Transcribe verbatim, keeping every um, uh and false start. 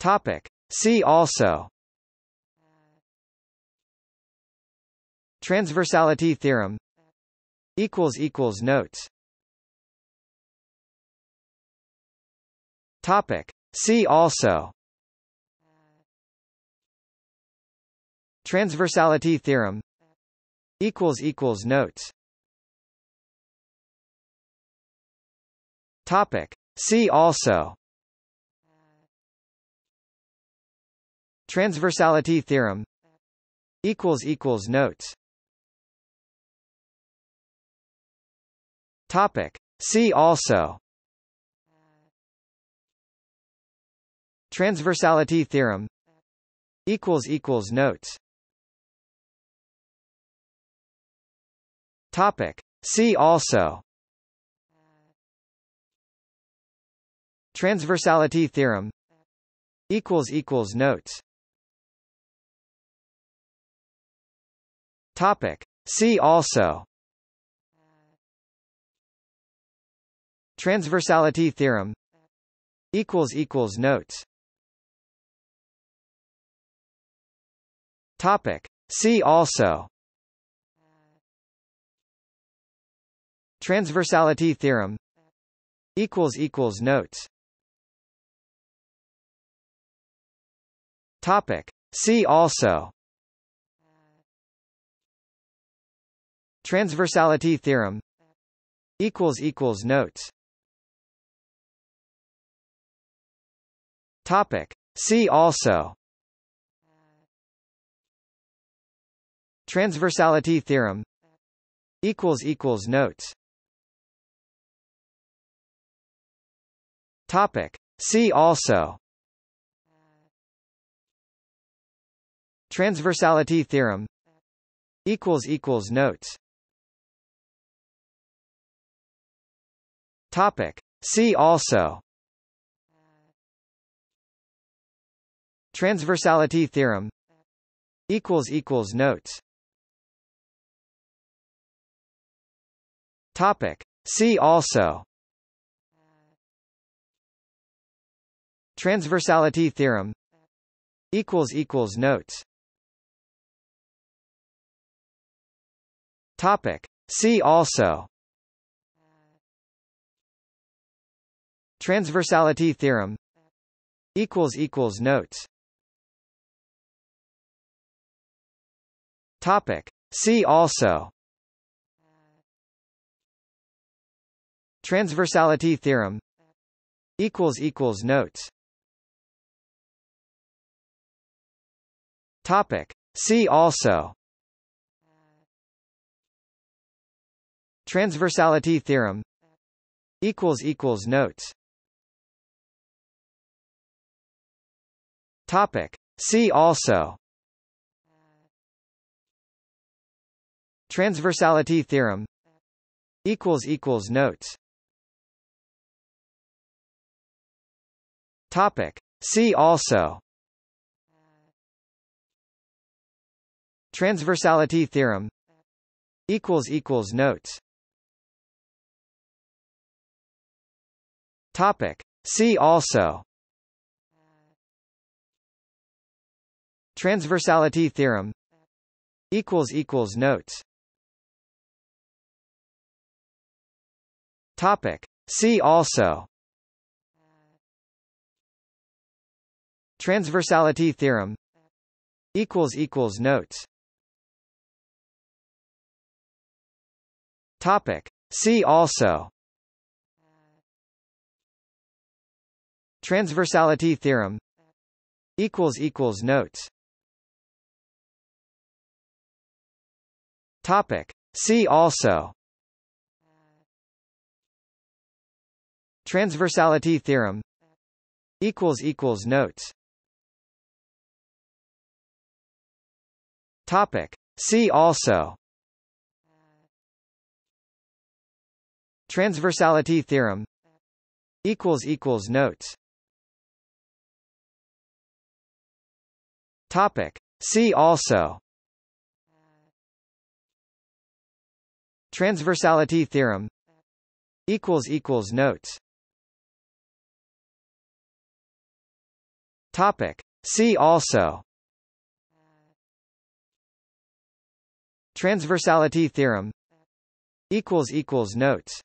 Topic. See also: Transversality theorem. Equals equals notes. Topic. See also: Transversality theorem. Equals equals notes. Topic. See also: Transversality theorem. Equals equals notes. Topic. See also: Transversality theorem. Equals equals notes. Topic. See also: Transversality theorem. Equals equals notes. Topic. See also: Transversality theorem. Equals equals notes. Topic. See also: Transversality theorem. Equals equals notes. Topic. See also: Transversality theorem. Equals equals notes. Topic. See also: Transversality theorem. Equals equals notes. Topic. See also: Transversality theorem. Equals equals notes. Topic. See also: Transversality theorem. Equals equals notes. Topic. See also: Transversality theorem. Equals equals notes. Topic. See also: Transversality theorem. Equals equals notes. Topic. See also: Transversality theorem. Equals equals notes. Topic. See also: Transversality theorem. Equals equals notes. Topic. See also: Transversality theorem. Equals equals notes. Topic. See also: Transversality theorem. Equals equals notes. Topic. See also: Transversality theorem. Equals equals notes. Topic. See also: Transversality theorem. Equals equals notes. Topic. See also: Transversality theorem. Equals equals notes. Topic. See also: Transversality theorem. Equals equals notes. Topic. See also: Transversality theorem. Equals equals notes. Topic. See also: Transversality theorem. Equals equals notes. Topic. See also: Transversality theorem. Notes